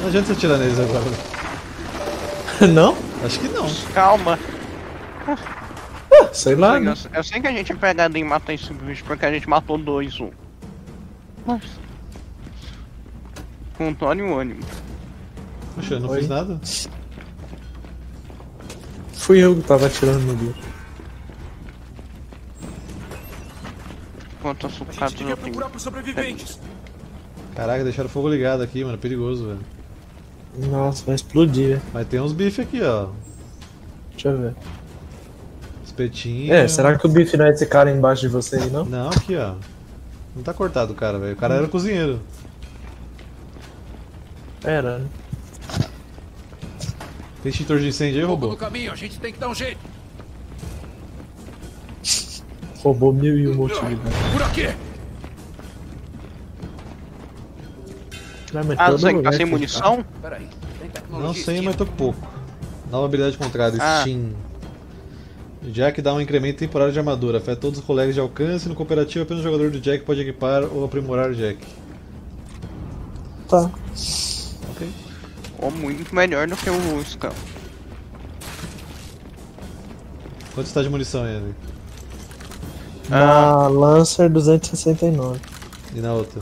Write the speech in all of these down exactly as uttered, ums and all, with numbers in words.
Não adianta você atirar neles agora. Não? Acho que não. Calma. Ah, sei lá. Eu sei, né? Eu sei que a gente é pegado em matar esse bicho porque a gente matou dois, um. Nossa. Com o Tony e o ânimo. Poxa, eu não fiz nada. Fui eu que tava atirando no bicho. Quanto açucado eu tenho. Caraca, deixaram o fogo ligado aqui, mano. Perigoso, velho. Nossa, vai explodir, velho. Mas tem uns bifes aqui, ó. Deixa eu ver. Espetinho. É, será que o bife não é esse cara embaixo de você aí, não? Não, aqui, ó. Não tá cortado o cara, velho. O cara hum. era cozinheiro. Era, né? Tem extintor de incêndio aí, robô? Caminho, a gente tem que dar um jeito. Roubou mil e um motivo. Por aqui! Não, mas ah, Zang, tá sem munição? Tá. Não sei, mas tô com pouco. Nova habilidade contrária, ah. Steam. Jack dá um incremento temporário de armadura. Afeta todos os colegas de alcance. No cooperativo, apenas o jogador do Jack pode equipar ou aprimorar o Jack. Tá. Ok. Ou muito melhor do que o Scout. Quanto está de munição ele? Na ah. Lancer duzentos e sessenta e nove. E na outra?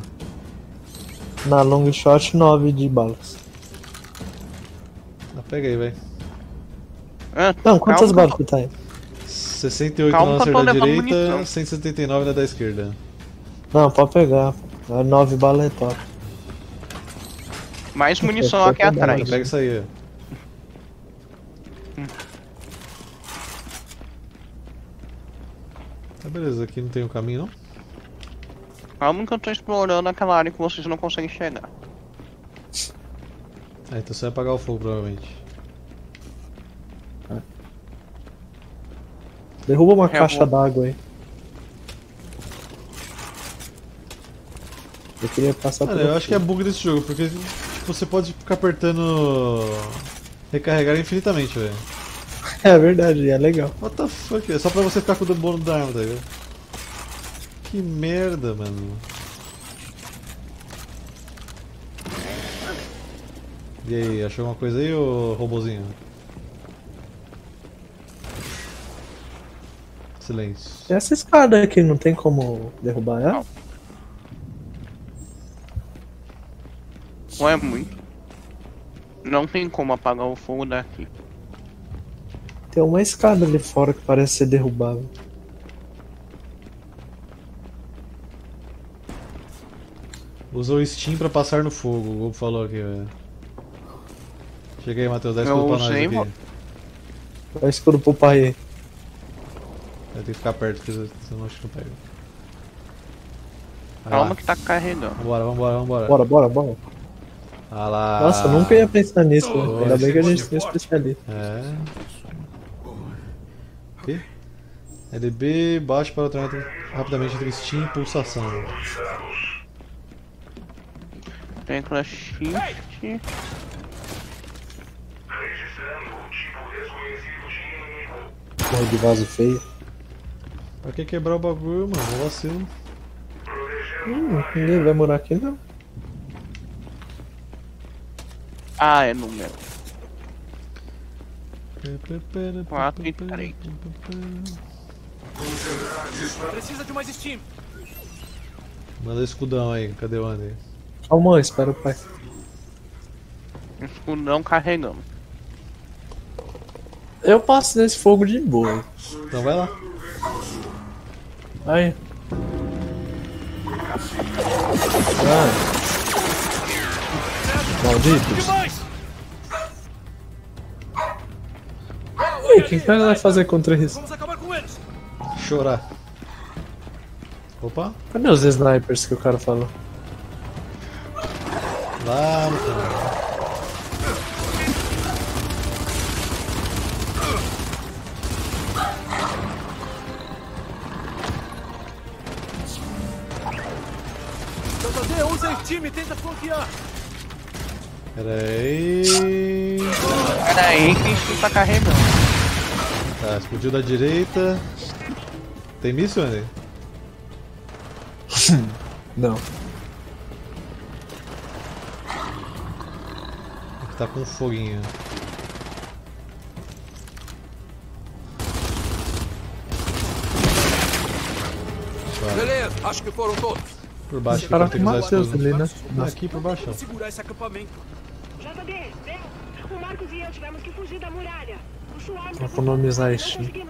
Na Longshot nove de balas. Ah, pega aí, velho. Ah, não, quantas balas que tá aí? sessenta e oito calma, na Lancer da direita, munição. cento e setenta e nove na da esquerda. Não, pode pegar. nove balas é top. Mais munição aqui atrás. Pega isso aí. Hum. Tá beleza, aqui não tem um caminho não? Calma que eu tô explorando aquela área que vocês não conseguem chegar. Ah, então você vai apagar o fogo provavelmente. Ah. Derruba uma Revolta. Caixa d'água aí. Eu queria passar por. Eu acho que é bug desse jogo, porque você pode ficar apertando recarregar infinitamente, velho. É verdade, é legal. What the fuck, é só pra você ficar com o bônus da arma, tá ligado? Que merda, mano. E aí, achou alguma coisa aí, ô robozinho? Silêncio. Essa escada aqui não tem como derrubar ela? Não é muito. Não tem como apagar o fogo daqui. Tem uma escada ali fora que parece ser derrubável. Usou o Steam pra passar no fogo, o Gobo falou aqui, velho. Chega aí, Matheus, dá escudo pra nós aqui. Dá escudo pro pai aí. Vai ter que ficar perto, porque senão acho que não pega. Calma que tá carregando. Vambora, vambora, vambora. Bora, bora, bora. Ah lá. Nossa, eu nunca ia pensar nisso, oh, ainda bem que a gente tem especialista. É. Okay. L B, baixo para o trânsito rapidamente entre Steam e pulsação. Tecla Shift. Corre de vaso feio. Pra que quebrar o bagulho, mano? Eu vacilo. Hum, ninguém vai morar aqui não. Ah, é número quatro e três. Precisa de mais Steam. Manda escudão aí, cadê o André? Calma, espera o pai. Escudão carregando. Eu passo nesse fogo de boa. Então vai lá. Aí. Ah. Malditos! Ui, o que que ela vai fazer contra isso? Chorar. Opa! Cadê os snipers que o cara falou? Lá no final. Usa o time, tenta bloquear! Peraí. Peraí, que isso tá carregando. Tá, explodiu da direita. Tem míssil, André? Não. tá com foguinho. Beleza, acho que foram todos. Por baixo aqui, para Matheus ali, né? Aqui por baixo. Segurar esse acampamento. J B, vem. O Marcos e eu tivemos que fugir da muralha. Economizar isso. Tem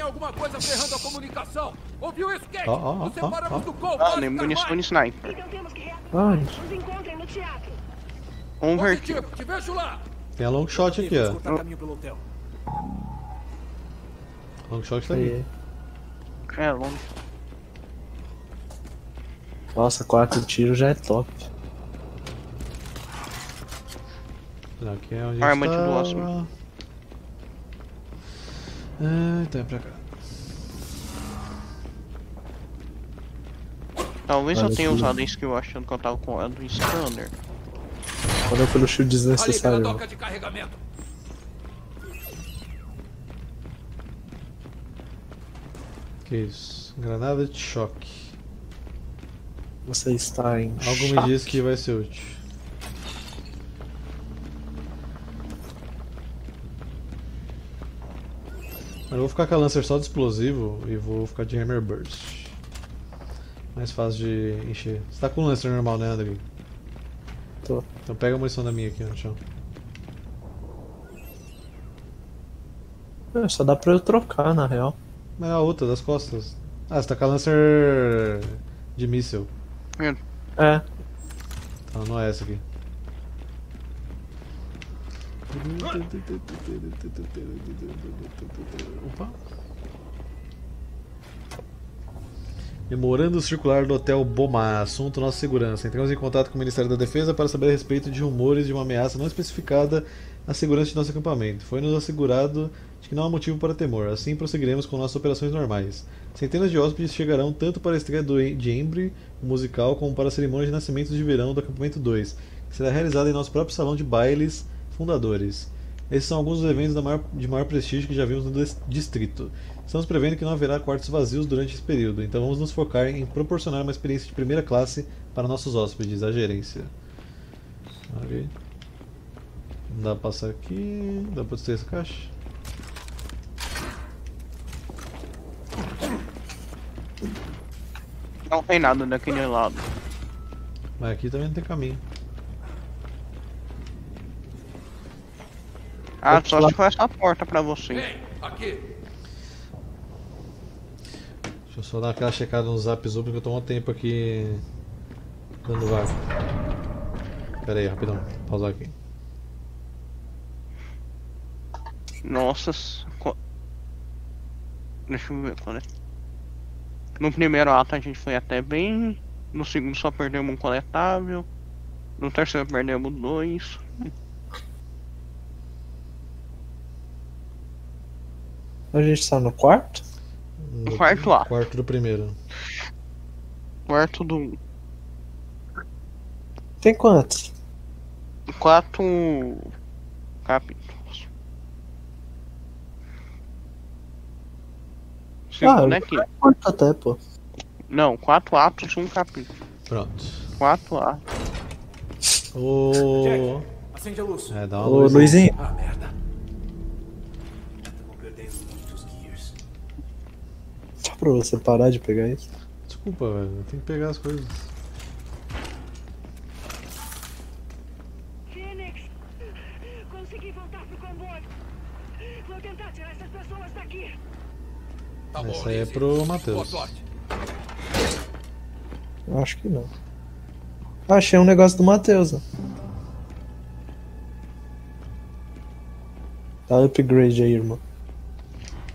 alguma coisa ferrando a comunicação. Ouviu isso, Kate? Nos separamos do Cole. Ah, nem munição e sniper. Nos encontrem no teatro. Overkill. Te vejo lá. Tem a Longshot aqui, ó. Longshot tá aí. É, longe. Nossa, quatro tiros já é top. Aqui é onde a gente tá... do óssimo. Ah, então é pra cá. Talvez vale eu tenha aqui. Usado isso que eu achando que eu tava com a do scanner. Olha pelo shield desnecessário. Que isso? Granada de choque. Você está em choque. Algo me diz que vai ser útil. Eu vou ficar com a Lancer só de explosivo e vou ficar de Hammer Burst. Mais fácil de encher. Você tá com o Lancer normal, né, André? Tô. Então pega a munição da minha aqui no chão. É, só dá pra eu trocar, na real. Mas a outra, das costas. Ah, você tá com a Lancer de míssel. É. Então não é essa aqui. Opa. Memorando circular do Hotel Bomar. Assunto: nossa segurança. Entramos em contato com o Ministério da Defesa para saber a respeito de rumores de uma ameaça não especificada à segurança de nosso acampamento. Foi-nos assegurado de que não há motivo para temor. Assim prosseguiremos com nossas operações normais. Centenas de hóspedes chegarão tanto para a estreia de Embry, o musical, como para a cerimônia de nascimento de verão do acampamento dois, que será realizada em nosso próprio salão de bailes fundadores. Esses são alguns dos eventos da maior, de maior prestígio que já vimos no distrito. Estamos prevendo que não haverá quartos vazios durante esse período, então vamos nos focar em proporcionar uma experiência de primeira classe para nossos hóspedes, a gerência. Okay. Não dá pra passar aqui... dá pra destruir essa caixa? Não tem nada daquele lado. Mas aqui também não tem caminho. Ah, só se for essa porta pra você. Deixa eu só dar aquela checada no zap zoom que eu tô um tempo aqui dando vaga. Pera aí, rapidão, pausar aqui. Nossa, co... deixa eu ver qual é. No primeiro ato a gente foi até bem. No segundo só perdemos um coletável. No terceiro perdemos dois. A gente tá no quarto? No quarto lá. Quarto do primeiro. Quarto do... Tem quantos? Quatro... capítulos. Ah, né, que... quarto até, pô. Não, quatro atos, um capítulo. Pronto. Quatro atos. Ô... Jack, acende a luz. É, dá uma luz. Ô, Luizinho. Ah, merda. Pra você parar de pegar isso? Desculpa, velho, eu tenho que pegar as coisas. Phoenix! Consegui voltar pro comboio! Vou tentar tirar essas pessoas daqui! Tá bom, essa aí é pro Matheus. Acho que não. Ah, achei um negócio do Matheus. Dá upgrade aí, irmão.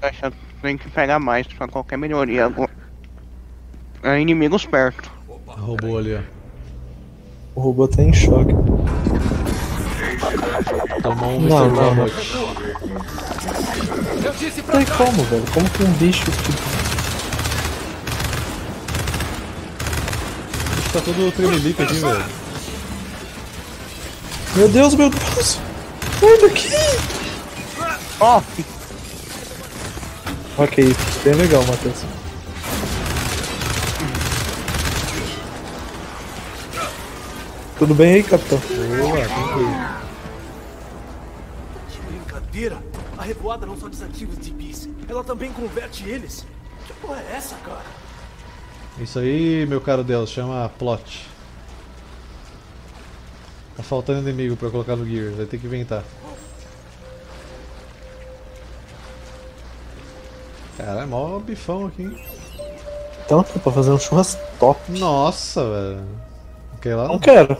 Tá achando. Tem que pegar mais pra qualquer melhoria agora. É inimigos perto. O robô ali, ó. O robô tá em choque. Tomou um não, não, não. Tem como, velho? Como que um bicho tipo... O bicho tá todo tremelico aqui, velho. Meu Deus, meu Deus! Olha aqui! Ó! Oh. Ok, isso bem legal, Matheus. Tudo bem aí, capitão? Boa, tranquilo. Que brincadeira! A revoada não só desativa os D Ps, ela também converte eles. Que porra é essa, cara? Isso aí, meu caro Deus, chama plot. Tá faltando inimigo pra colocar no gear, vai ter que inventar. Caralho, é mó bifão aqui, hein? Então, pra fazer um churras top. Nossa, velho. Não quer ir lá? Não, não quero.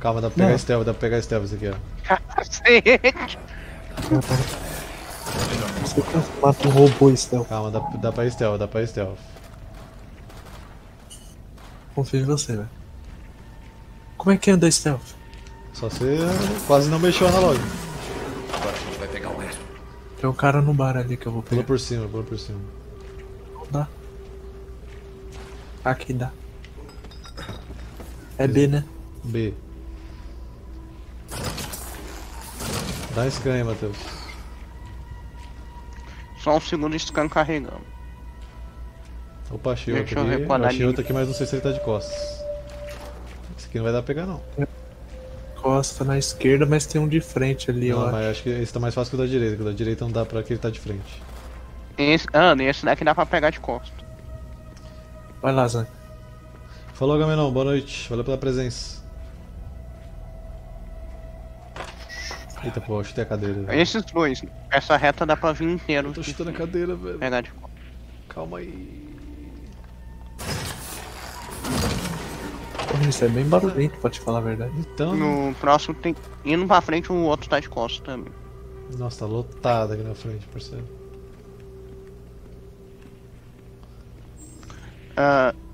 Calma, dá pra pegar Estelva, dá pra pegar Estelva isso aqui, ó. Você mata um robô, Estelva. Calma, dá, dá pra Estelva, dá pra Estelva. Confio em você, velho. Como é que anda Stealth? Só você quase não mexeu na loja. Agora a gente vai pegar o resto. Tem um cara no bar ali que eu vou pegar. Pula por cima, pula por cima. Não dá. Aqui dá. É B, né? B. Dá scan aí, Matheus. Só um segundo de scan carregando. Opa, achei outro aqui. Achei outro aqui, mas não sei se ele tá de costas. Esse aqui não vai dar pra pegar não. Costa na esquerda, mas tem um de frente ali, ó. Não, mas acho. acho que esse tá mais fácil que o da direita, que o da direita não dá pra que ele tá de frente. Esse, ah, esse daqui dá pra pegar de costa. Vai lá, Zan. Falou, Gamenon, boa noite. Valeu pela presença. Eita, pô, eu chutei a cadeira. Véio. Esses dois, essa reta dá pra vir inteiro. Eu tô chutando a cadeira, velho. Pegar de costa. Calma aí. Isso é bem barulhento, pra te falar a verdade. Então, no próximo tem. Indo pra frente, o outro tá de costas também. Nossa, tá lotado aqui na frente, parceiro. Ah. Uh...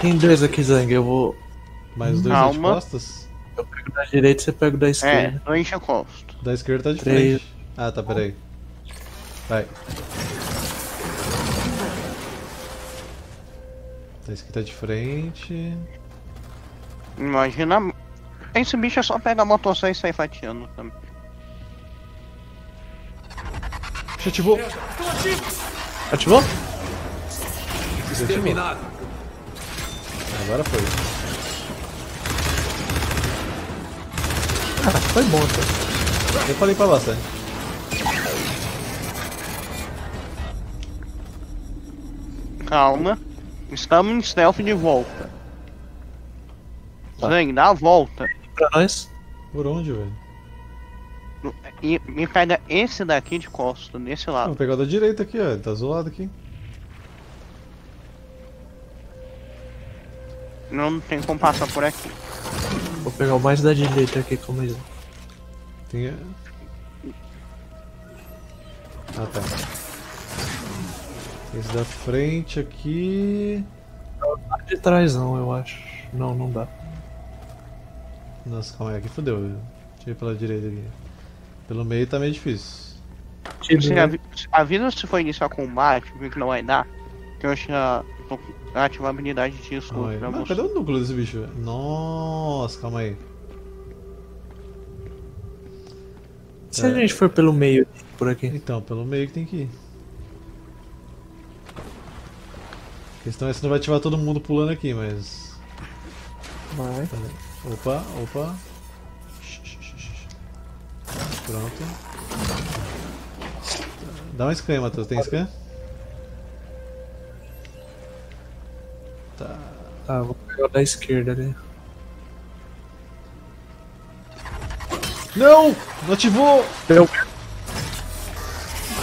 Tem dois aqui, Zang. Eu vou. Mais dois de costas? Eu pego da direita e você pega da esquerda. É, dois de costas. Da esquerda tá de Três. frente. Ah, tá, peraí. Vai. Esse aqui tá de frente. Imagina. Esse bicho é só pegar a motosserra e sair fatiando também. Ativou! Ativou? Exterminado! Agora foi. Cara, foi bom, cara. Eu falei pra bastante. Calma. Estamos em stealth de volta. Tá. Zang, dá a volta. Pra nós? Por onde, velho? E me pega esse daqui de costa, nesse lado. Vou pegar o da direita aqui, ó. Ele tá zoado aqui. Não, não tem como passar por aqui. Vou pegar o mais da direita aqui, como ele. Tem. Ah, tá. Esse da frente aqui... De trás não, eu acho. Não, não dá. Nossa, calma aí, aqui fodeu, velho. Deixa eu ir pela direita aqui. Pelo meio tá meio difícil. Você av avisa se for iniciar combate, viu que não vai dar. Que eu já ativo a habilidade disso. Mas cadê o núcleo desse bicho, velho? Nossa, calma aí. Se é... a gente for pelo meio, por aqui? Então, pelo meio que tem que ir. A questão é se não vai ativar todo mundo pulando aqui, mas... Vai. Opa, opa. Pronto. Dá um scan, Matheus. Tem scan? Tá. Tá, vou pegar da esquerda ali. Não! Não ativou! Deu.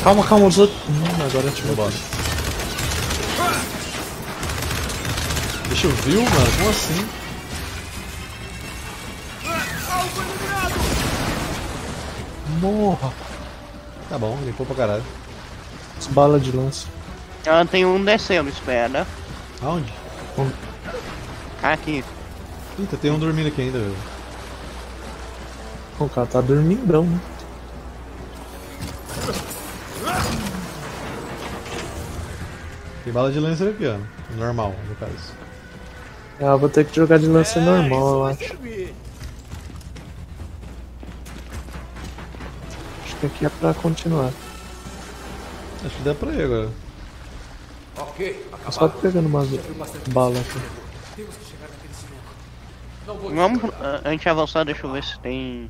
Calma, calma, os outros... Hum, agora ativou o boss. Viu, mano? Como assim? Morra! Tá bom, limpou pra caralho. As balas de lança. Ah, tem um descendo, espera. Aonde? Um... Aqui. Eita, tem um dormindo aqui ainda, velho. O cara tá dormindão, né? Tem bala de lança aqui, ó. Normal, no caso. Ah, vou ter que jogar de lance é, normal, eu acho. Acho que aqui é pra continuar. Acho que dá pra ir agora. Ok, acabado. Só pegando umas balas aqui. Temos que chegar naquele cimento. Vamos, a gente avançar, deixa eu ver se tem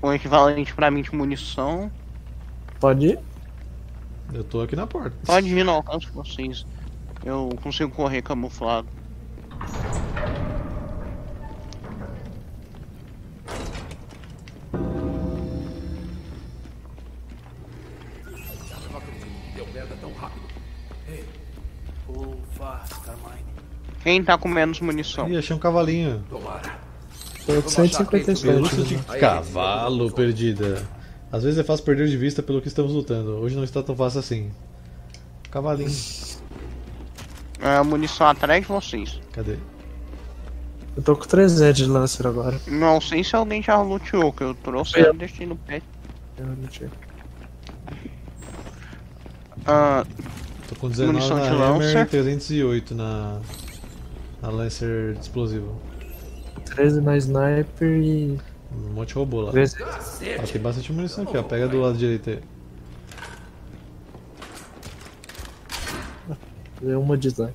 um equivalente pra mim de munição. Pode ir? Eu tô aqui na porta. Pode ir, não alcanço vocês. Eu consigo correr camuflado. Quem tá com menos munição? Ih, achei um cavalinho. Tô com cento e cinquenta e sete. Cavalo perdida. Às vezes é fácil perder de vista pelo que estamos lutando. Hoje não está tão fácil assim. Cavalinho. É, munição atrás de vocês. Cadê? Eu tô com trezentos de Lancer agora. Não sei se alguém já luteou, que eu trouxe e deixei no pé. Eu lutei. Ah, tô com dezenove munição na de Hammer e trezentos e oito na... na Lancer de explosivo. treze na Sniper e... um monte de robô lá. treze... Ah, tem bastante munição aqui, ó. Pega do lado direito aí. É uma de Zhang.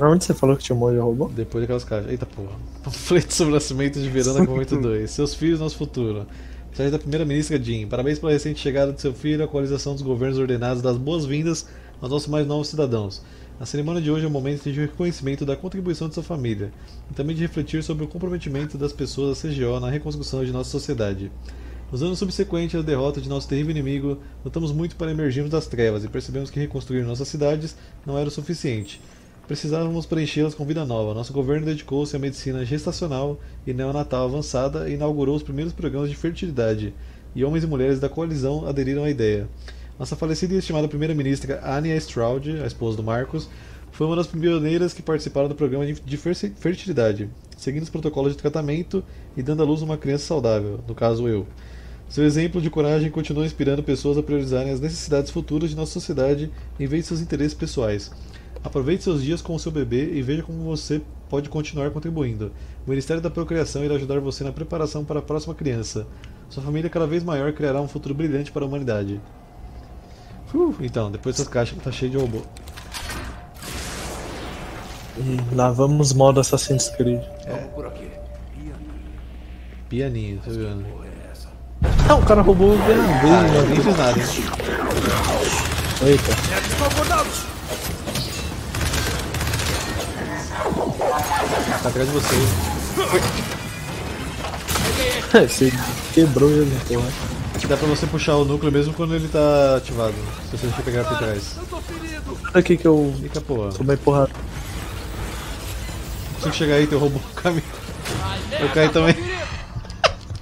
Aonde você falou que tinha um monte de robô? Depois daquelas caixas. Eita porra. Panfleto sobre o nascimento de Verona Comento dois. Seus filhos, nosso futuro. Mensagem da primeira-ministra Jim. Parabéns pela recente chegada de seu filho, a atualização dos governos ordenados das boas-vindas aos nossos mais novos cidadãos. A cerimônia de hoje é um momento de reconhecimento da contribuição de sua família e também de refletir sobre o comprometimento das pessoas da C G O na reconstrução de nossa sociedade. Nos anos subsequentes à derrota de nosso terrível inimigo, lutamos muito para emergirmos das trevas e percebemos que reconstruir nossas cidades não era o suficiente. Precisávamos preenchê-las com vida nova. Nosso governo dedicou-se à medicina gestacional e neonatal avançada e inaugurou os primeiros programas de fertilidade, e homens e mulheres da coalizão aderiram à ideia. Nossa falecida e estimada primeira-ministra Anya Stroud, a esposa do Marcos, foi uma das pioneiras que participaram do programa de fertilidade, seguindo os protocolos de tratamento e dando à luz uma criança saudável, no caso eu. Seu exemplo de coragem continua inspirando pessoas a priorizarem as necessidades futuras de nossa sociedade em vez de seus interesses pessoais. Aproveite seus dias com o seu bebê e veja como você pode continuar contribuindo. O Ministério da Procriação irá ajudar você na preparação para a próxima criança. Sua família cada vez maior criará um futuro brilhante para a humanidade. Uh, então, depois dessas caixas tá cheio de robô. E lá vamos modo Assassin's Creed. É. Vamos por aqui. Pianinho, tá vendo? Não, o cara roubou o piano. Não fiz nada. Eita. Tá atrás de você. Você quebrou ele, porra. Dá pra você puxar o núcleo mesmo quando ele tá ativado, se você deixar pegar por trás. Aqui que eu... Fica, porra. Tô bem porrado. Não consigo chegar aí, teu robô caiu. Eu caí também.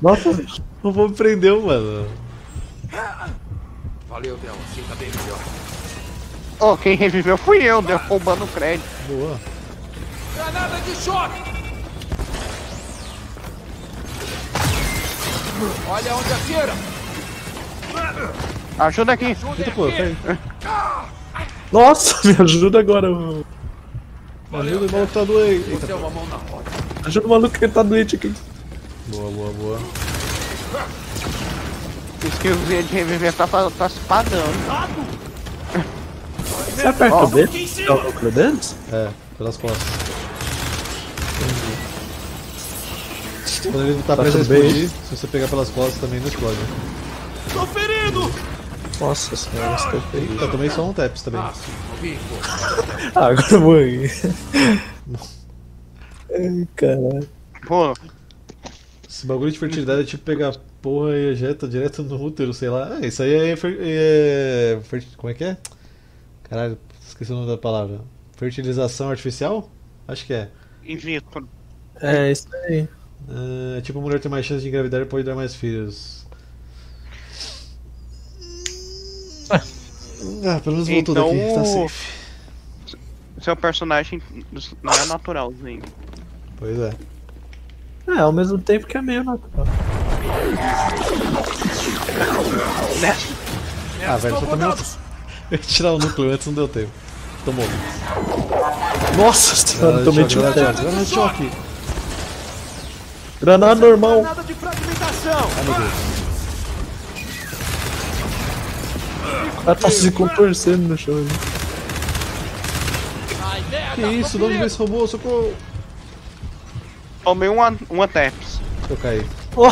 Nossa, o robô me prendeu, mano. Valeu, Del, assim tá bem melhor. Oh, quem reviveu fui eu, Del, roubando o crédito. Boa. Granada de choque! Olha onde atira! Ajuda aqui! Eita, pô, aqui. Nossa, me ajuda agora, mano. Ajuda o maluco que tá doente. Eita, ajuda o maluco que tá doente aqui. Boa, boa, boa. Isso que eu vi de reviver tá, tá se pagando. Você aperta o dedo? Tá o núcleo dele? É, pelas costas. Quando ele tá preso a explodir, se você pegar pelas costas também não explode. Tô ferido! Nossa senhora, estou ferido. Eu tomei só um taps também. Ah, agora eu vou aí. Ai, caralho. Pô, esse bagulho de fertilidade é tipo pegar porra e ejeta direto no útero, sei lá. Ah, isso aí é, fer... é... Fer... Como é que é? Caralho, esqueci o nome da palavra. Fertilização artificial? Acho que é. In vitro. É, isso aí. É tipo a mulher tem mais chance de engravidar e pode dar mais filhos. Ah, pelo menos voltou então, daqui, tá safe. Seu personagem não é naturalzinho. Pois é. É, ao mesmo tempo que é meio natural. Ah, velho, só tomou. Eu ia tirar o núcleo antes, não deu tempo. Tomou. Nossa senhora, tomei de choque. Granada de choque. Granada normal. Granada de fragmentação. Ah, meu Deus. Ela tá se contorcendo no chão. Que isso? De onde veio esse robô? Socorro! Tomei uma, uma taps. Eu caí. Oh.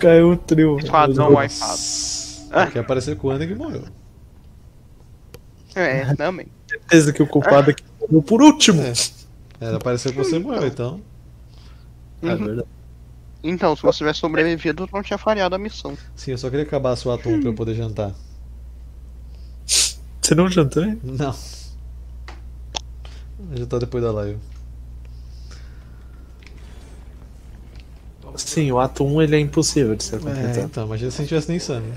Caiu um trio. Esquadrão wifado. Quer aparecer com o Ana que morreu. É, também. Certeza que o culpado aqui morreu por último. É. Ela apareceu com você e morreu, então. Uhum. É verdade. Então, se você tivesse sobrevivido, não tinha falhado a missão. Sim, eu só queria acabar a sua atum pra eu poder jantar. Você não jantou, hein? Não. Vou jantar depois da live. Sim, o ato um ele é impossível de ser completado. É, então, imagina se a gente tivesse nem sangue.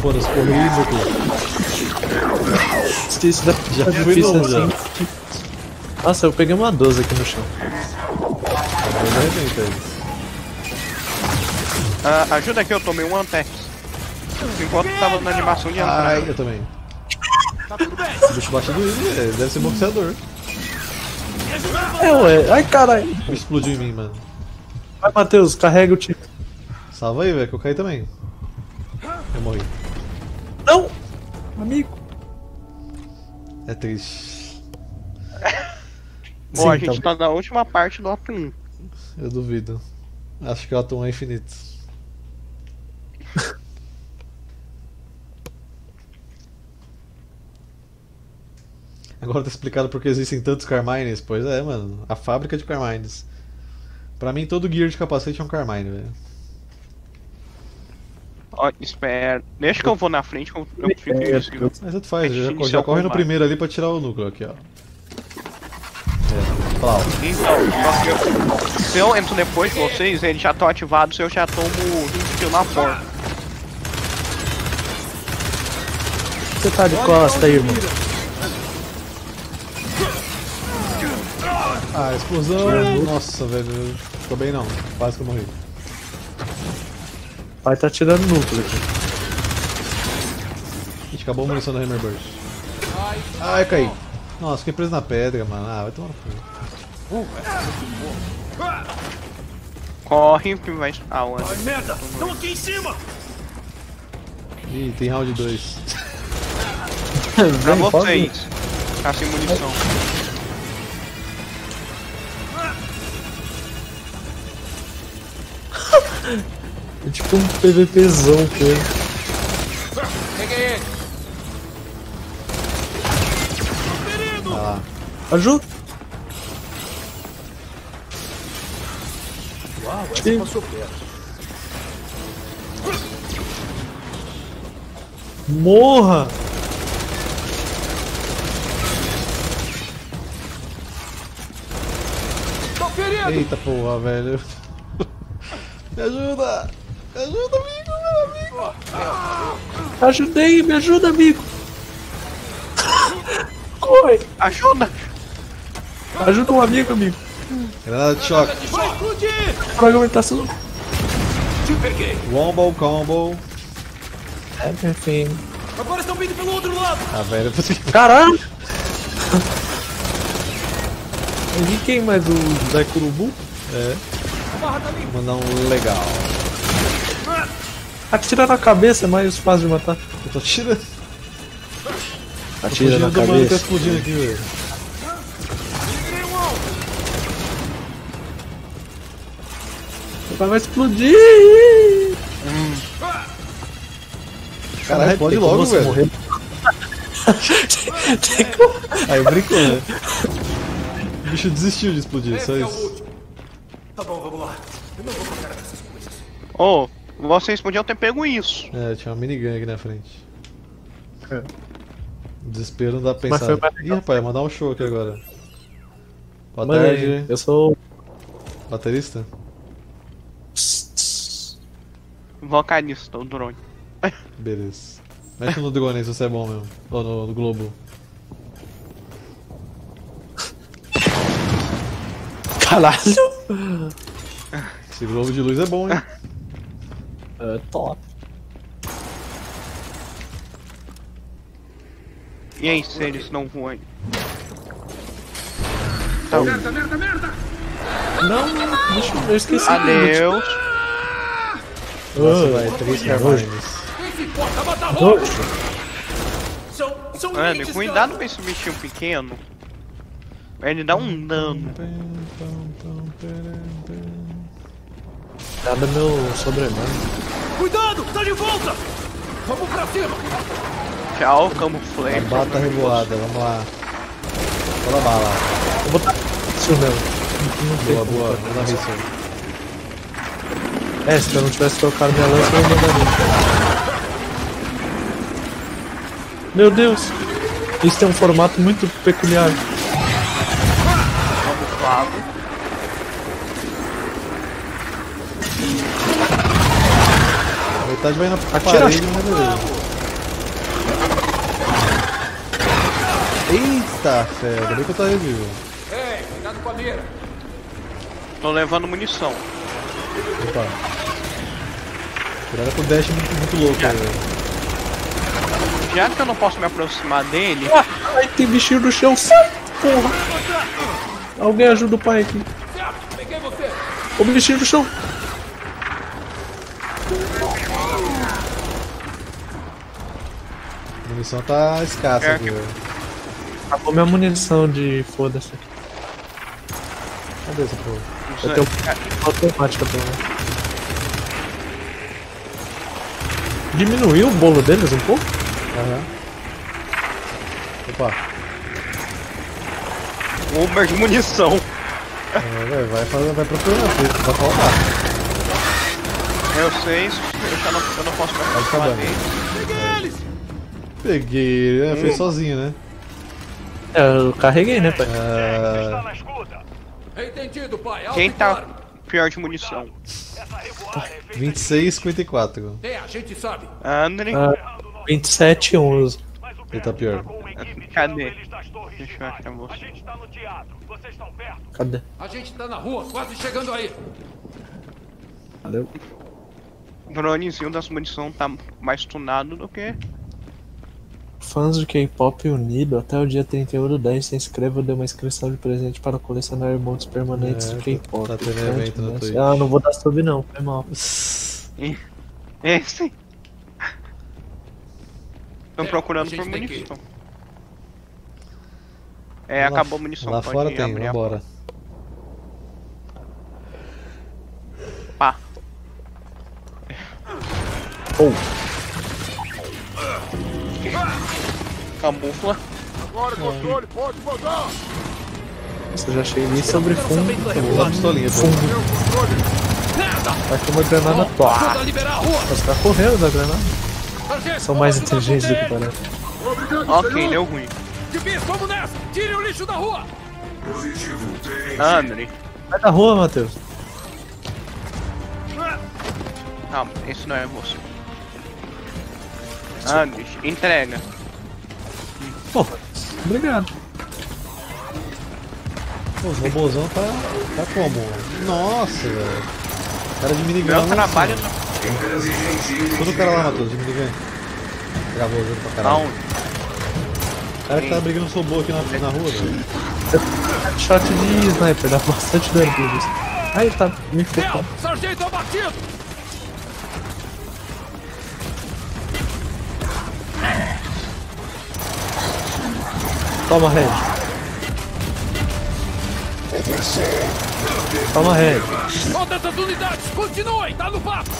Foda-se, corri aqui. Isso já foi difícil não, assim. Já. Nossa, eu peguei uma doze aqui no chão. Ah, ajuda aqui, eu tomei um antex. Enquanto tava na animação de andar. Ah, eu também. Tá tudo bem. O bicho bate doido, deve ser boxeador. É, ué. Ai, caralho. Explodiu em mim, mano. Vai, Matheus, carrega o time. Salva aí, velho, que eu caí também. Eu morri. Não! Amigo! É triste. Bom, sim, a gente tá, tá na última parte do ato um. Eu duvido. Acho que o ato um é infinito. Agora tá explicado porque existem tantos Carmines. Pois é, mano. A fábrica de Carmines. Pra mim, todo gear de capacete é um Carmine, velho. Ó, espera. Deixa que eu vou na frente, que eu, eu fico é, isso. Eu... Mas tu faz, já, já corre no primeiro ali pra tirar o núcleo aqui, ó. É, fala. Então, se eu entro depois de vocês, eles já estão ativados, eu já tomo vinte kills na porta. Você tá de costa aí, irmão. Ah, explosão! Nossa, velho, ficou bem não, quase que eu morri. Pai tá tirando núcleo aqui. A gente acabou a munição do Hammer Burst. Ah, eu caí. Nossa, fiquei preso na pedra, mano. Ah, vai tomar no cu. Corre, que vai. Ah, o Ai, merda! Estão aqui em cima! Ih, tem round dois. Pra vocês. Tá sem munição. É tipo um PVPzão, cara. Peguei ele! Ah. Ajuda! Uau, essa passou perto. Morra! Tô ferido! Eita porra, velho. Me ajuda! Me ajuda, amigo, meu amigo! Ajudei, me ajuda, amigo! Corre! Ajuda! Ajuda um amigo, amigo! Granada de choque! Vai explodir! Fragmentação! Te peguei! Wombo, combo! Everything! Agora estão vindo pelo outro lado! Ah, velho, eu consegui! Caralho! Eu vi quem mais o Zé Curubu? É. Vou mandar um legal. Atira na cabeça é mais fácil de matar. Eu tô atirando. Atira na cabeça. Mano, tá explodindo aqui, velho. Vai explodir! Hum. Caralho, explode logo, velho. Aí brincou, né? O bicho desistiu de explodir, só isso. Tá bom, vamos lá. Eu não vou ficar com essas coisas. Oh, vocês podiam ter pego isso. É, tinha uma minigun aqui na frente. É. Desespero não dá pra pensar. Ih, rapaz, mandar um show aqui agora. Boa Mãe, tarde. Eu sou... Baterista? Vocalista, o drone. Beleza. Mete no drone aí se você é bom mesmo. Ou no, no globo. Caralho! Esse globo de luz é bom, hein? É top. E aí, se eles não voam? Tá. Merda, merda, merda! Não, bicho, eu esqueci. Adeus! Nossa, vai, três carvalhos. porta, mata logo! São, são Mano, o ruim dá no esse bichinho pequeno. Ele dá um dano. Nada meu sobrenome. Cuidado! Tá de volta! Vamos pra cima! Tchau, camuflé. Bata revoada, vamos lá. Bola bala. Eu vou botar. Isso mesmo. Boa, boa. Vou dar missão. É, se eu não tivesse trocado minha lança, eu não mandaria. Meu Deus! Isso tem um formato muito peculiar. Camuflado. Vai na parede, eita, fera, bem que eu tô revivo. Ei, cuidado com a mira. Tô levando munição. Opa. Cuidado com o dash muito, muito louco, velho. Já que eu não posso me aproximar dele... Ah, ai, tem bichinho no chão, sai, porra. Alguém ajuda o pai aqui. Peguei você. O bichinho no chão. A munição tá escassa aqui, velho. Acabou minha munição de foda-se. Cadê essa porra? Eu tenho automática pelo menos. Diminuiu o bolo deles um pouco? Aham. Opa. Over de munição. É, velho, vai, vai, vai procurando aqui, vai faltar. Eu sei, eu, já não, eu não posso mais falar dele. Peguei eles! Peguei, é, hum. fez sozinho, né? É, eu carreguei, né, pai? Uh... Quem tá pior de munição? vinte e seis, cinquenta e quatro. É, a gente sabe. André. Uh, vinte e sete, onze. Ele tá pior. Cadê? Deixa eu achar você. A gente tá no teatro, vocês estão perto. Cadê? A gente tá na rua, quase chegando aí. Valeu. O dronezinho das munição tá mais tunado do que... Fãs do K-pop unido, até o dia trinta e um do dez, se inscreva e dê uma inscrição de presente para colecionar emotes permanentes é, do K-pop. Tá tendo evento no Twitch. Ah, não vou dar sub não, foi mal. Esse? Estão procurando por munição. É, lá, acabou a munição. Lá fora tem, vambora. Pá. Oh. Camufla. Agora controle, pode botar. Nossa, eu já cheguei ali sobre fundo. Vou lá pistolinha. Fundo. Tá com uma granada top. Os caras correram da granada. São mais inteligentes do que parece. Ok, deu ruim. Vamos nessa! Tire o lixo da rua! Positivo três. André. Vai da rua, Matheus. Calma, isso não é você. Andes, entrega. Pô, obrigado. Pô, os robôzão tá, tá como? Nossa, velho. Cara de minigun. Não trabalha assim. Não. Todo o cara lá matou, de minigun. Gravou o jogo pra caralho. O cara que tá brigando com o robô aqui na, na rua, velho. Shot de sniper, dá bastante dano pra isso. Ai, tá me focando. Sargento abatido! Toma red. Toma red. Solta essas unidades, continuem, tá no papo.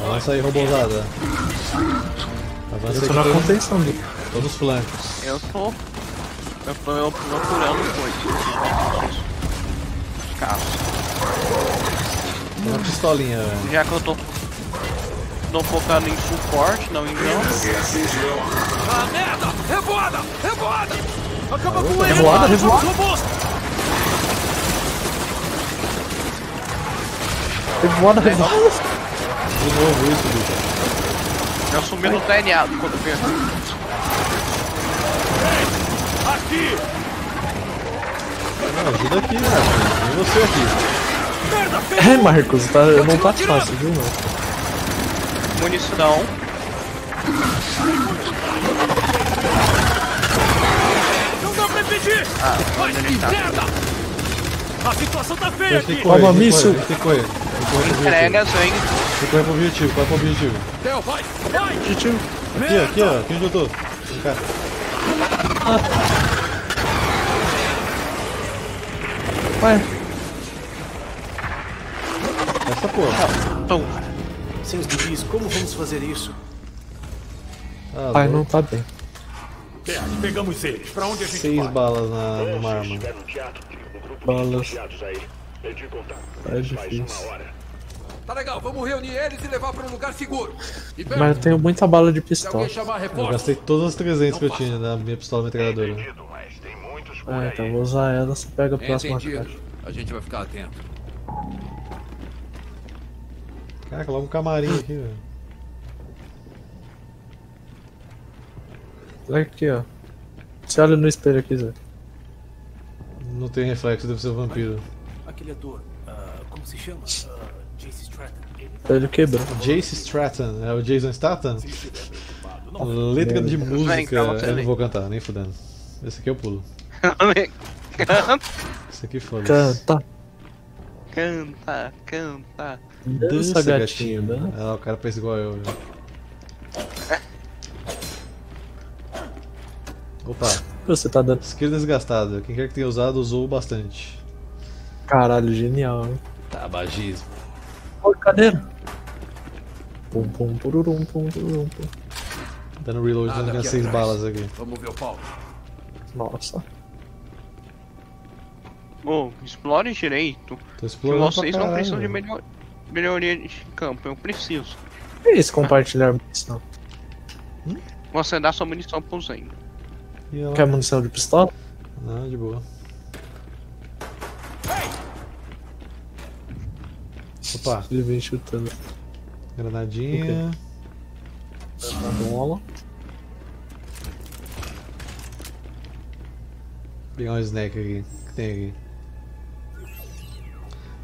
Avança aí, robôzada. Avança aí. Eu tô na contenção ali. Todos os flancos. Eu tô. Eu tô eu procurando coisas. Caço. Tem uma pistolinha, velho. Já que eu tô. Estou focando em suporte, não em ganso. Ah, merda! Revoada! Revoada! Acaba com ele! Revoada, revoada! Revoada, revoada! De novo isso, bicho. Eu sumi no T N A quando eu perdi. Aqui! Não, ajuda aqui, Marcos. E você aqui. É, Marcos, tá, não tá fácil, viu, mano? Munição. Não dá pra impedir! Ah, mas que merda! A situação tá feia aqui! Toma míssil! Tem que correr, tem que Corre Entrega, sangue. Você corre pro objetivo, corre pro objetivo. Deu, vai, vai. Objetivo. Aqui, ó, aqui, ó, aqui onde eu tô. Vem cá. Ah. Vai. Essa porra. Ah. Sem os bibis, como vamos fazer isso? Ah, Pai, não tá bem. Pegamos eles. Pra onde a gente Seis vai? balas na numa arma. Balas. É difícil. Tá legal, vamos reunir eles e levar pra um lugar seguro. Mas eu tenho muita bala de pistola. Eu gastei todas as trezentas que eu tinha na minha pistola metralhadora. Ah, então vou usar ela, você pega a próxima caixa. A gente vai ficar atento. Caraca, logo um camarim aqui, velho. Olha aqui, ó. Você olha no espelho aqui, Zé. Não tem reflexo, deve ser um vampiro. Aquele ator, uh, como se chama? Uh, Jace Stratton. Ele quebra. Jace Stratton, é o Jason Statham? Letra de música, eu não vou cantar, nem fudendo. Esse aqui eu pulo. Esse aqui foda-se. Canta. Canta, canta. Dança, gatinho. Né? Ah, o cara pensa igual eu. Viu? Opa. Você tá dando. Skill desgastada. Quem quer que tenha usado, usou bastante. Caralho, genial. Hein? Tabagismo. Ô, cadeira. Pum, pum, pururum, pum, pururum, pum. Dando reload, dando minhas seis balas aqui. Vamos ver o pau. Nossa. Bom, oh, explore direito. Tô explorando. Vocês pra não precisam de melhor... melhoria de campo, eu preciso. Que é isso, compartilhar munição? Hum? Você dá sua munição pro Zang. Quer munição de pistola? Não, de boa. Opa, ele vem chutando. Granadinha. Okay. Uma bola. Vou pegar um snack aqui. O que tem aqui?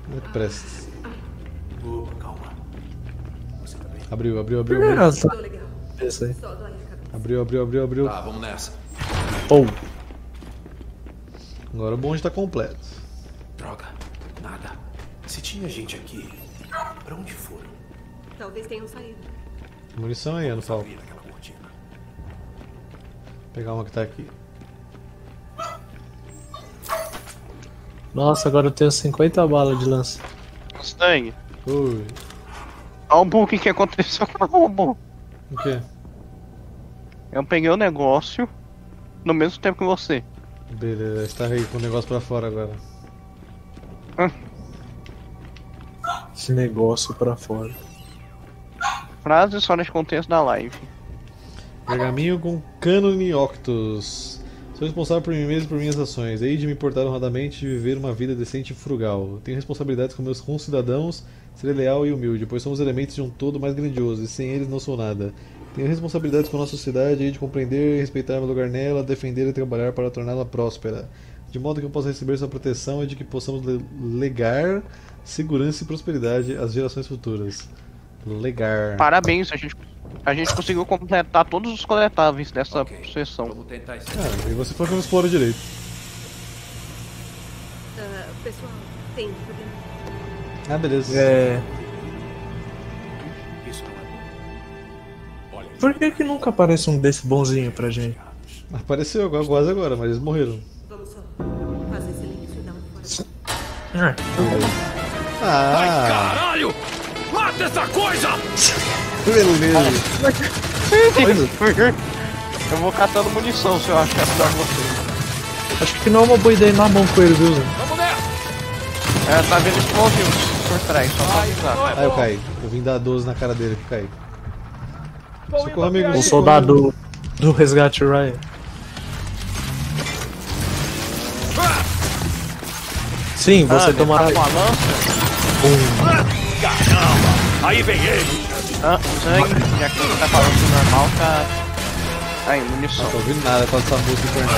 Não presta. Boa, calma. Você tá bem? Abriu, abriu, abriu. abriu. Nossa. Isso aí. Abriu, abriu, abriu, abriu. Tá, vamos nessa. Oh. Agora o bonde tá completo. Droga, nada. Se tinha gente aqui, pra onde foram? Talvez tenham saído. Munição aí, não falta. Vou pegar uma que tá aqui. Nossa, agora eu tenho cinquenta balas de lança. Mustang. Ui. Olha o bug, o que, que aconteceu com o robô. O que? Eu peguei o negócio no mesmo tempo que você. Beleza, está aí com o negócio pra fora agora. Hã? Esse negócio pra fora. Frase só nesse contexto da live. Pergaminho com cânone Octus. Sou responsável por mim mesmo e por minhas ações. Hei de me portar honradamente e viver uma vida decente e frugal. Tenho responsabilidades com meus concidadãos, serei leal e humilde, pois somos elementos de um todo mais grandioso, e sem eles não sou nada. Tenho responsabilidades com a nossa sociedade, hei de compreender e respeitar meu lugar nela, defender e trabalhar para torná-la próspera, de modo que eu possa receber sua proteção e de que possamos legar segurança e prosperidade às gerações futuras. Legar. Parabéns, a gente... A gente conseguiu completar todos os coletáveis dessa okay. sessão. Ah, e você foi que não explora direito. Uh, pessoal, tem... Ah, beleza. É... Por que que nunca aparece um desse bonzinho pra gente? Apareceu agora, quase agora, mas eles morreram. Ah, ah. Ai, caralho! Mata essa coisa! Beleza. Eu vou catando munição se eu achar pra você. Acho que não é uma boa ideia ir na mão com ele, viu? Vamos nessa! É, tá vendo explosivos por trás, só pra avisar. Ah, eu caí. Eu vim dar doze na cara dele que eu caí. Socorro, amigo. Um soldado do resgate Ryan. Sim, você ah, tomará. Tá um. Caramba! Aí vem ele! Ah, sangue, já que tá falando que normal tá. Aí, munição. Não tô ouvindo nada com essa música infernal.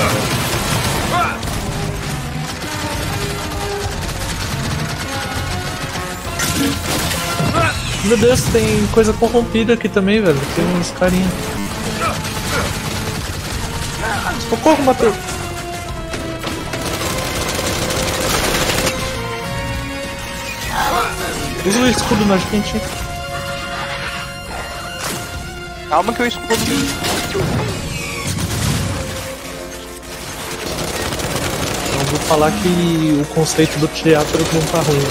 Meu Deus, tem coisa corrompida aqui também, velho. Tem uns carinha. Socorro, bateu! Usa o escudo na gente. Calma que eu escudo. Não vou falar que o conceito do teatro não tá ruim. Né?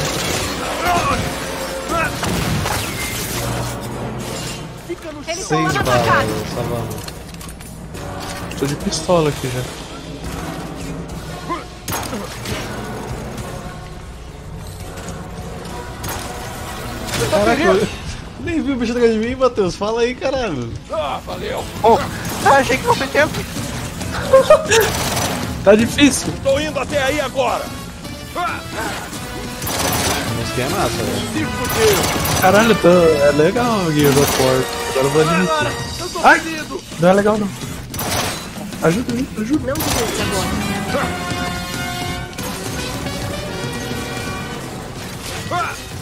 Seis balas, essa. Tô de pistola aqui já. Caraca, eu nem vi o bicho atrás de mim, Matheus. Fala aí, caralho. Ah, valeu. Oh, ah, achei que não tem tempo. Tá difícil. Tô indo até aí agora. Mas que é massa, velho. Caralho, tô... é legal o Gears of War. Agora eu vou admitir. Eu tô Ai, ferido. Não é legal, não. Ajuda aí, ajuda. Não sei agora.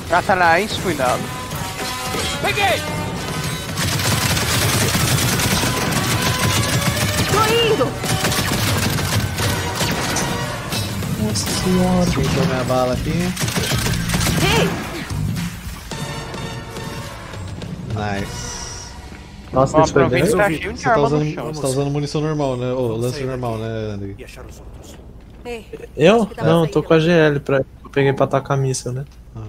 Satanás, cuidado. Peguei! Tô indo! Nossa senhora! Deixa eu pegar minha bala aqui. Ei! Nice. Nossa, oh, tá bem. Você, você, tá usando, você tá usando munição normal, né? Ou oh, lance normal, né, André? Eu? Não, tô com a G L pra... eu peguei pra atacar a míssil, né? Ah.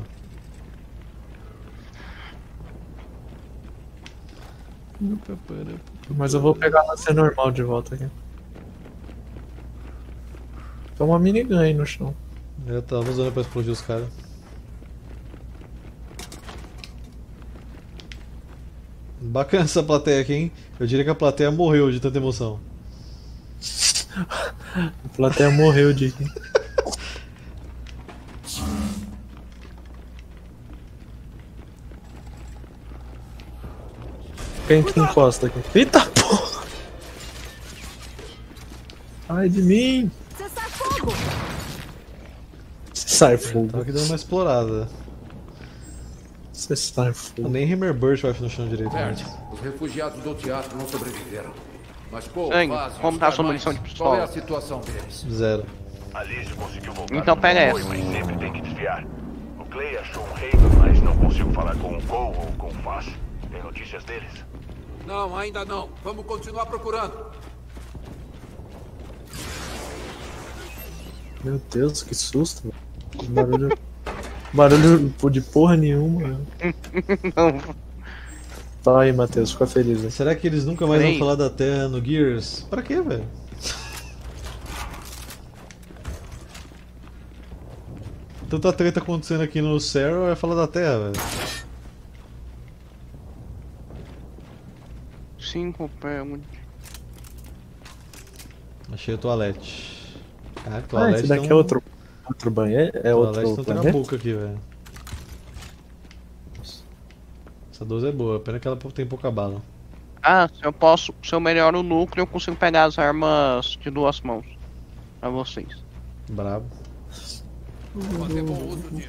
Mas eu vou pegar a lança normal de volta aqui. Tem uma minigun aí no chão. Eu tava usando pra explodir os caras. Bacana essa plateia aqui, hein? Eu diria que a plateia morreu de tanta emoção. A plateia morreu de aqui. Quem que encosta aqui? Eita porra! Sai de mim! Você sai fogo! Você sai fogo. Tava aqui dando uma explorada. Você sai fogo. Nem Hammer Burst vai no chão direito. Bert, os refugiados do teatro não sobreviveram. Mas pô, como tá a sua munição de pistola? Qual é a situação deles? Zero. Então pega essa. Mas sempre tem que desviar. O Clay achou um rei, mas não consigo falar com o Cole ou com o Faz. Tem notícias deles? Não, ainda não. Vamos continuar procurando. Meu Deus, que susto. Que barulho... barulho de porra nenhuma. Não. Tá aí, Matheus. Fica feliz. Né? Será que eles nunca mais Sim. vão falar da Terra no Gears? Pra quê, velho? Tanta treta acontecendo aqui no Serra vai falar da Terra, velho. Cinco pé, um... Achei o toalete. Caraca, o toalete. Ah, esse daqui não... é outro, outro banheiro? É outro não planeta? Tem aqui, velho. Essa doze é boa, pena que ela tem pouca bala. Ah, se eu posso, se eu melhoro o núcleo, eu consigo pegar as armas de duas mãos. Pra vocês. Bravo. Uhum.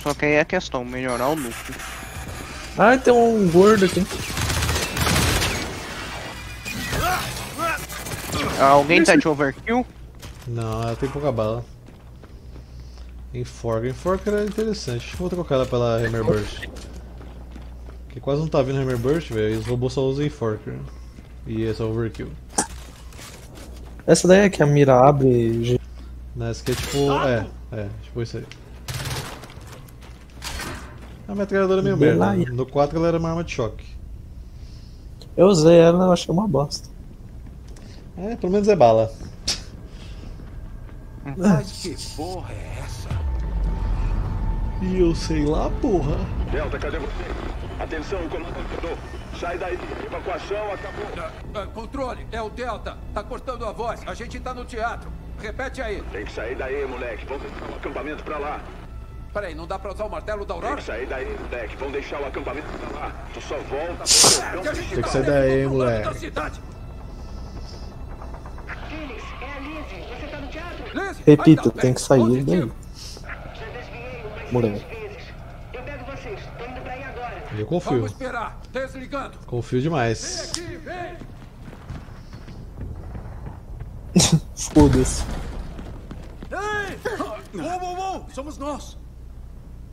Só que aí é a questão, melhorar o núcleo. Ah, tem um gordo aqui. Alguém tá de overkill? Não, ela tem pouca bala. Enforca, enforca era interessante. Vou trocar ela pela Hammer Burst. Porque quase não tá vindo Hammer Burst, velho. E os robôs só usam enforca. E essa é overkill. Essa daí é que a mira abre. Não, essa aqui é tipo. É, é, tipo isso aí. A metralhadora é meio merda. No quatro ela era uma arma de choque. Eu usei ela e achei uma bosta. É, pelo menos é bala. Mas que porra é essa? E eu sei lá, porra. Delta, cadê você? Atenção, o comando acordou. Sai daí, evacuação acabou. Ah, ah, controle, é o Delta. Tá cortando a voz, a gente tá no teatro. Repete aí. Tem que sair daí, moleque. Vamos deixar o acampamento pra lá. Peraí, não dá pra usar o martelo da Aurora? Tem que sair daí, moleque. Vão deixar o acampamento pra lá. Tu só volta... Tem que sair daí, moleque. Phyllis, é a Lizzie. Você tá no teatro? Lizzie? Repito, tem que sair daí. Já desviei umas três vezes. Eu pego vocês. Tô indo pra aí agora. Eu confio. Vamos esperar. Desligando. Confio demais. Vem aqui, vem! Foda-se. Ei! Uou, uou, uou! Somos nós!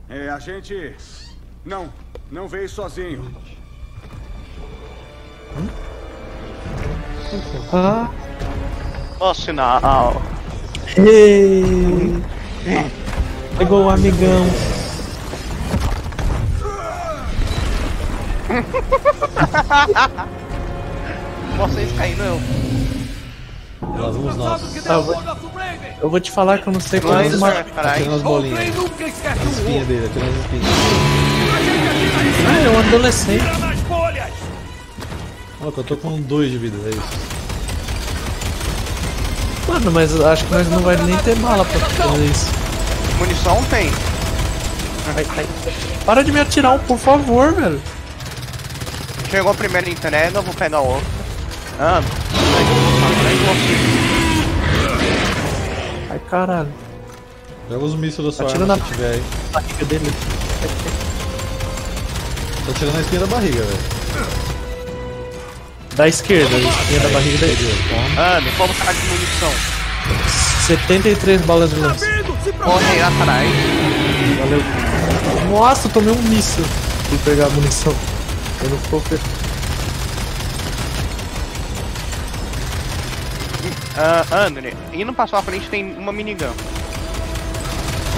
É, a gente... Não, não veio sozinho. Ah... Oh, sinal! Ei! Pegou o amigão! Vocês caindo, eu. Nós vamos nós. Tá, eu, vou... eu vou te falar que eu não sei qual é o mais. Aqui nas bolinhas. A espinha dele, aqui nas espinhas. Ah, é um adolescente. Olha, eu tô com dois de vida, é isso. Mano, mas acho que nós não vai nem ter bala pra fazer isso. Munição tem. Ai, ai. Para de me atirar, por favor, velho. Chegou a primeira entrega, eu vou pegar o outro. Ah, ai, caralho. Pega os mísseis da sua arma na... se tiver aí. Barriga dele. Tô atirando na esquina da barriga, velho. Da esquerda, esquina da barriga da esquerda. Ah, me como caralho de munição. setenta e três balas de lança. Corre aí atrás. Valeu. Nossa, eu tomei um míssil. Fui pegar a munição. Eu não vou per... uh, André, indo pra sua frente tem uma minigun.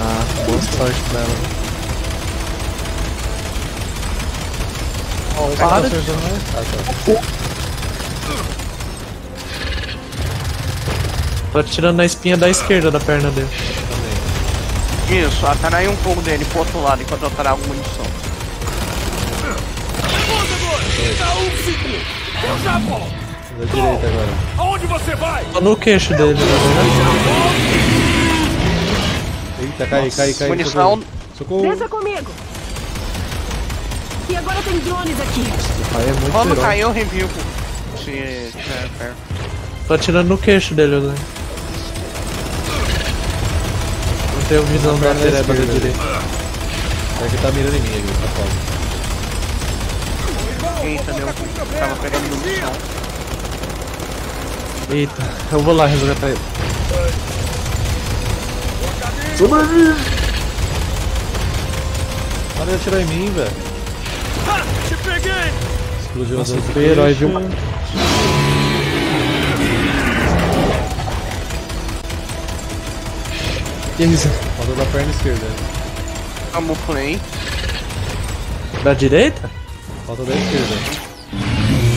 Ah, boa sorte pra ela. Oh, para tá de... de... Ah, tá. Tô atirando na espinha da esquerda da perna dele. Também. Isso, atrai um pouco dele pro outro lado enquanto eu trago munição. Dá um segundo! Eu já volto! Da direita agora. Aonde você vai? Tô no queixo dele, né? Eita, cai, cai, cai. Munição. Socorro! Pensa comigo! E agora tem drones aqui. É quando caiu, eu revivo. Se tiver perto. Tô atirando no queixo dele, né? Não tenho visão da direita, da direita. É que tá mirando em mim ali, tá foda. Eita, meu, tava pegando munição. Eita, eu vou lá resgatar ele. Sobrevive! Para de atirar em mim, velho. Te peguei! Explodiu a super herói de um. Que missão? Falou da perna esquerda. Camuflei. Da direita? Falta da esquerda.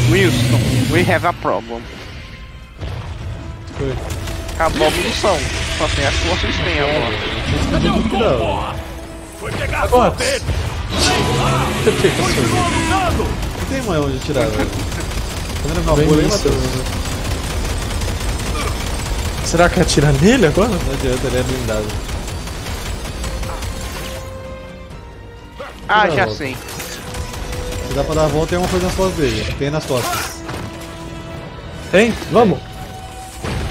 Wilson, we have a problem. Foi. Acabou a munição. Só tem as forças que tem agora. Cadê o combo? Foi pegar a sua dele. Foi soldado. Não tem mais onde tirar, velho. Tá uma bolha aí, Matheus? Será que atira nele agora? Não adianta, ele é blindado. Ah, já sei. Se dá pra dar a volta, tem alguma coisa nas costas dele. Tem nas costas. Tem? Vamos!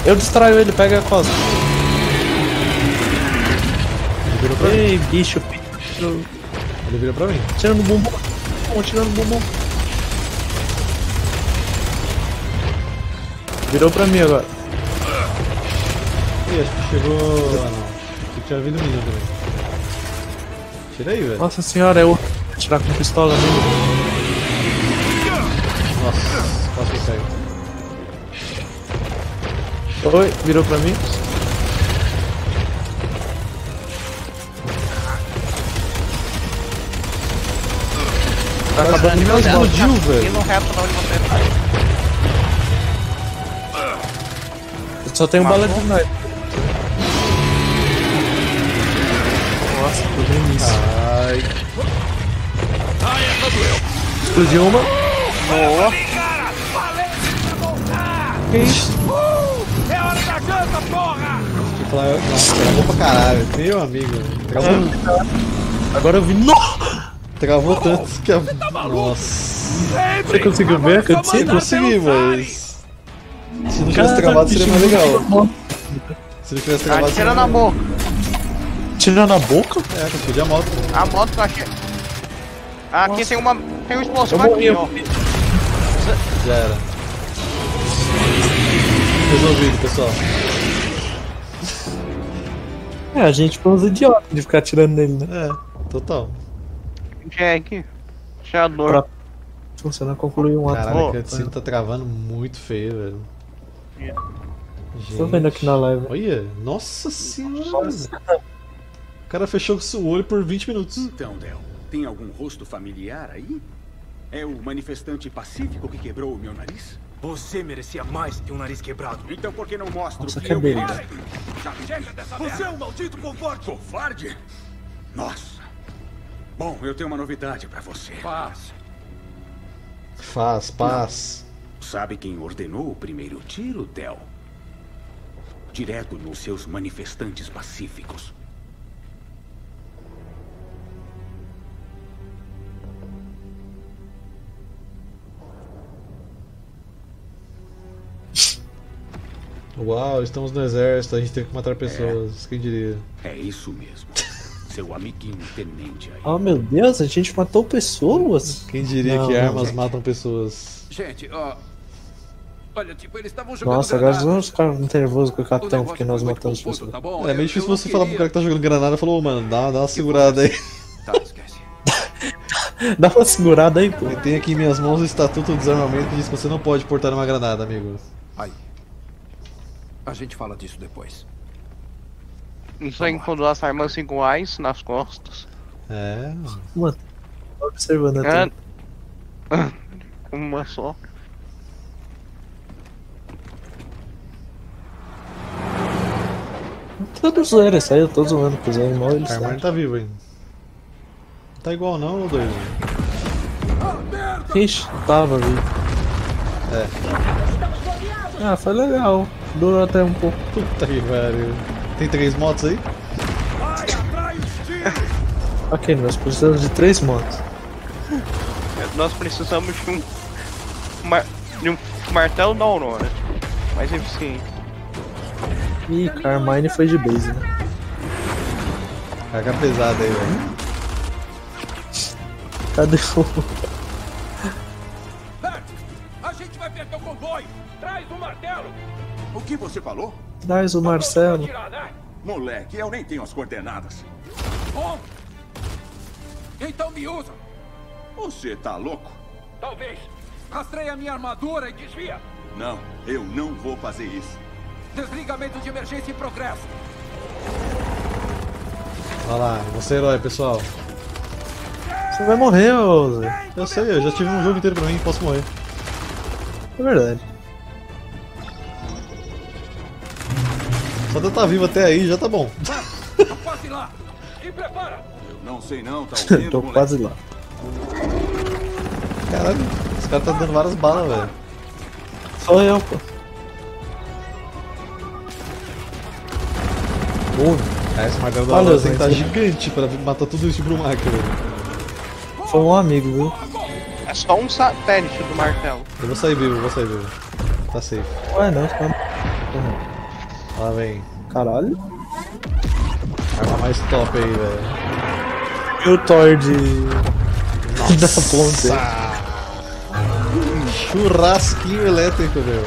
Eu distraio ele, pega a costa. Ele virou pra Ei, mim. bicho, bicho. Ele virou pra mim. Tirando o bumbum. Tirando o bumbum. Virou pra mim agora. Ih, acho que chegou... Ah, não. Achei que tinha vindo menino também. Tira aí, velho. Nossa senhora, eu... Vou tirar com pistola mesmo. Nossa, quase que caiu. Oi, virou pra mim. Tá acabando de me explodiu, velho. Eu só tenho bala de sniper. Nossa, que delícia. Ai. Ai, essa doeu. Explodiu uma. Boa! Que isso? É hora da janta, porra! Travou pra caralho, meu amigo. Travou. Agora eu vi. No! Travou tanto que a. Nossa! Você conseguiu ver? Eu sim, consegui, mas. Se não tivesse travado, seria mais legal. Se não tivesse travado, seria mais legal. Tira na boca? É, eu pedi a moto. A moto tá cheia. Aqui tem uma. Tem um explosivo aqui, ó. Já era. Resolvido, pessoal. É, a gente foi uns idiotas de ficar atirando nele, né? É, total. Jack, tirador. Pra funcionar, concluiu um ato. Caralho, a cutscene tá travando muito feio, velho. Yeah. Gente. Tô vendo aqui na live. Olha, nossa senhora. O cara fechou com seu olho por vinte minutos. Então, Del, tem algum rosto familiar aí? É o manifestante pacífico que quebrou o meu nariz? Você merecia mais que um nariz quebrado. Então por que não mostra o que eu... Já chega dessa merda. Você é um maldito covarde. Covarde? Nossa. Bom, eu tenho uma novidade pra você. Paz. Faz, paz. Não. Sabe quem ordenou o primeiro tiro, Del? Direto nos seus manifestantes pacíficos. Uau, estamos no exército, a gente tem que matar pessoas, é, quem diria? É isso mesmo, seu amiguinho tenente aí. Oh meu Deus, a gente matou pessoas? Quem diria não, que armas gente... matam pessoas? Gente, ó... Olha, tipo, eles estavam jogando... Nossa, agora vamos ficar nervosos com o capitão, porque nós matamos confuso, pessoas. Tá bom? É, é meio difícil você queria... falar pro cara que tá jogando granada e falou, oh, mano, dá, dá uma segurada aí. Tá, esquece. Dá uma segurada aí, pô. Eu tenho aqui em minhas mãos o estatuto do desarmamento que diz que você não pode portar uma granada, amigo. Aí. A gente fala disso depois. Não sei quando ela sai mais cinco reais nas costas. É. Mano, observando aqui. É... Uma só. Todo zoeiro, essa aí eu tô zoando com os animais. Carmine tá vivo ainda. Não tá igual não, ou dois? Ixi, tava vivo. É. Ah, foi legal. Durou até um pouco. Puta que pariu. Tem três motos aí? Ok, nós precisamos de três motos. Nós precisamos de um... Mar... de um martelo da Aurora. Mais eficiente. Ih, Carmine foi de base, né? Carga pesada aí, velho. Cadê o... A gente vai perder o comboio! Traz o martelo! O que você falou? Traz o Marcelo. Tirar, né? Moleque, eu nem tenho as coordenadas. Bom, então me usa. Você tá louco? Talvez. Rastreia minha armadura e desvia. Não, eu não vou fazer isso. Desligamento de emergência em progresso. Olha lá, você é herói, pessoal. Você vai morrer, ô Zé. Eu sei, eu já tive um jogo inteiro pra mim, posso morrer. É verdade. Só de eu estar vivo até aí já tá bom. Tô quase lá. E prepara. Eu não sei não, tá ouvindo? Tô quase lá. Caralho, os caras tá dando várias balas, velho. Só eu, pô. Pô, esse martelo da Aurora tem que tá gigante pra matar tudo isso pro macro. Foi um amigo, viu? É só um satélite do martelo. Eu vou sair vivo, eu vou sair vivo. Tá safe. Ué, não, tá... Uhum. Lá vem. Caralho. Arma mais top aí, velho. E o Thor de... da ponte. Churrasquinho elétrico, meu.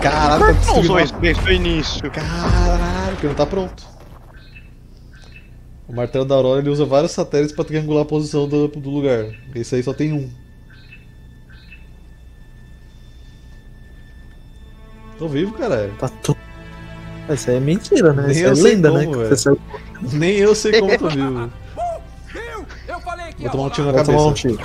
Caraca, que não usou esse no início. Caralho, que não tá pronto. O martelo da Aurora ele usa vários satélites pra triangular a posição do, do lugar. Esse aí só tem um. Tô vivo, caralho. Tá to... Isso aí é mentira, né? Nem isso eu é sei lenda, como, né? Saiu... Nem eu sei como tô vivo. Eu falei que vou tomar um tiro na cabeça. Vou tomar um tiro.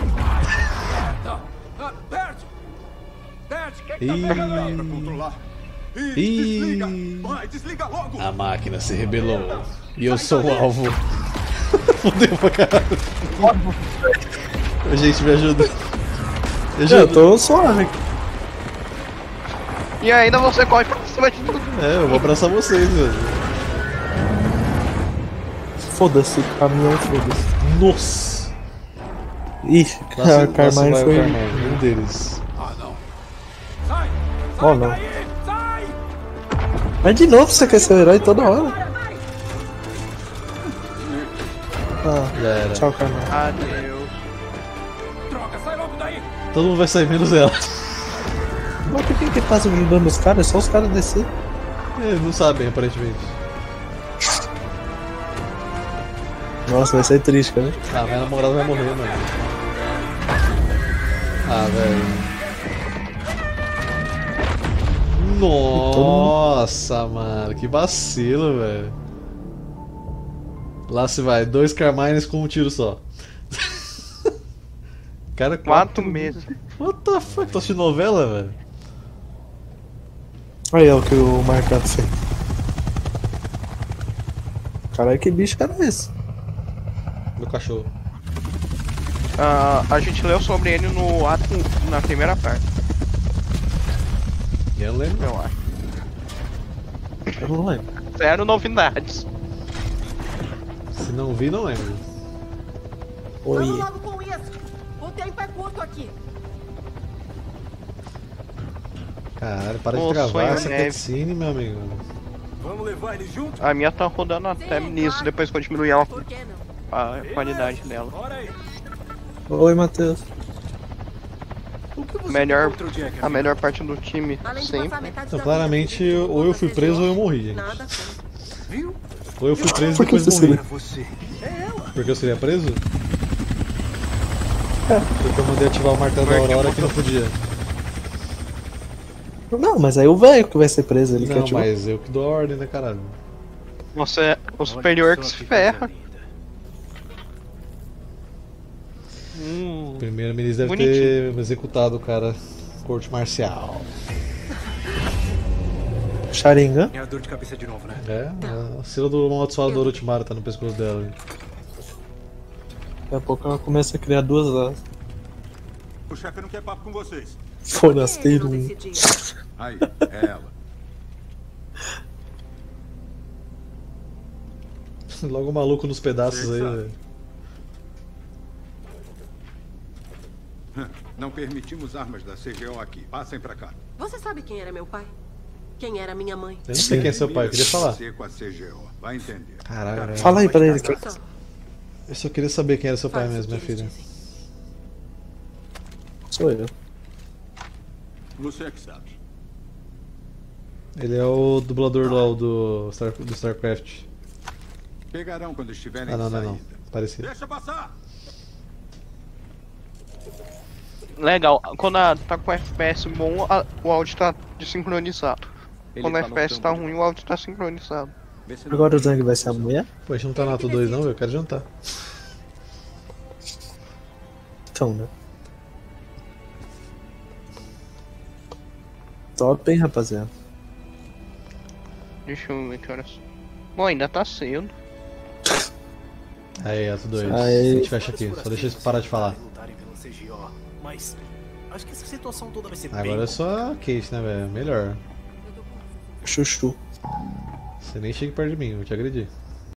Ih, a máquina se rebelou. E eu sou o alvo. Fudeu pra caralho. Gente, me ajuda. Eu já tô suave. E ainda você corre pra cima de tudo. É, eu vou abraçar vocês, velho. Foda-se, caminhão, foda-se. Nossa! Ih, o Carmine foi um deles. Ah, não. Sai! Sai! Oh, não. Daí, sai! Mas de novo você quer ser herói toda hora. Ah, já era. Tchau, Carmine. Adeus. Droga, sai logo daí! Todo mundo vai sair menos ela. Mas por que que passa ajudando os caras? É só os caras descer. Eles não sabem, aparentemente. Nossa, vai ser triste, cara. Ah, minha namorada vai morrer, mano. Ah, velho. Nossa, mano. Que vacilo, velho. Lá se vai. Dois Carmines com um tiro só. Cara, quatro meses. What the fuck? Tô assistindo novela, velho? Aí é o que o marcado fez. Caralho, que bicho cara é esse? Meu cachorro. Uh, a gente leu sobre ele no ato na primeira parte. Eu lembro, eu acho. Eu não lembro. Zero novidades. Se não vi, não lembro. Oi. Vamos logo com isso. O tempo é curto aqui. Caralho, para de gravar essa cutscene, meu amigo. Vamos levar ele junto? A minha tá rodando até nisso, depois que eu diminuir ela. A qualidade dela. Oi, Matheus. Melhor, a melhor parte do time sempre. Então, claramente, ou eu fui preso ou eu morri, gente. Ou eu fui preso e depois morri. Porque eu seria preso? É. Porque eu mandei ativar o marcador da Aurora que não podia. Não, mas aí o velho que vai ser preso, ele não, quer ativar. Não, mas eu que dou a ordem, né, caralho? Nossa, é o superior que se ferra. O primeiro-ministro deve Bonitinho. ter executado o cara. Corte marcial. Sharingan? É a dor de cabeça de novo, né? É, a cena do amaldiçoado do Orochimaru tá no pescoço dela. Hein? Daqui a pouco ela começa a criar duas asas. O chefe não quer papo com vocês. Forasteiro. Aí, é ela. Logo o maluco nos pedaços aí, velho. Não permitimos armas da C G O aqui. Passem pra cá. Você sabe quem era meu pai? Quem era minha mãe? Eu não sei quem é seu pai, eu queria falar. Vai entender. Caralho. Fala aí pra ele. Que... Eu só queria saber quem era seu pai mesmo, minha filha. Sou eu. Você é que sabe. Ele é o dublador LOL do, Star... do StarCraft. Pegarão quando estiverem ah, não, não, não. Parecido. Deixa passar! Legal, quando a, tá com F P S bom, a, o áudio tá desincronizado. Ele quando tá F P S tá ruim, o áudio tá sincronizado. Agora o Zang vai ser a mulher? Pô, a gente não tá na ato dois não, eu quero jantar. Então, né? Top, hein, rapaziada? Deixa eu ver que horas. Bom, ainda tá cedo. Aí, ato dois. Aí... A gente fecha aqui, só deixa eles parar de falar. Mas acho que essa situação toda vai ser agora bem... é só a Case, né, velho? Melhor. Chuchu. Você nem chega perto de mim, eu vou te agredir.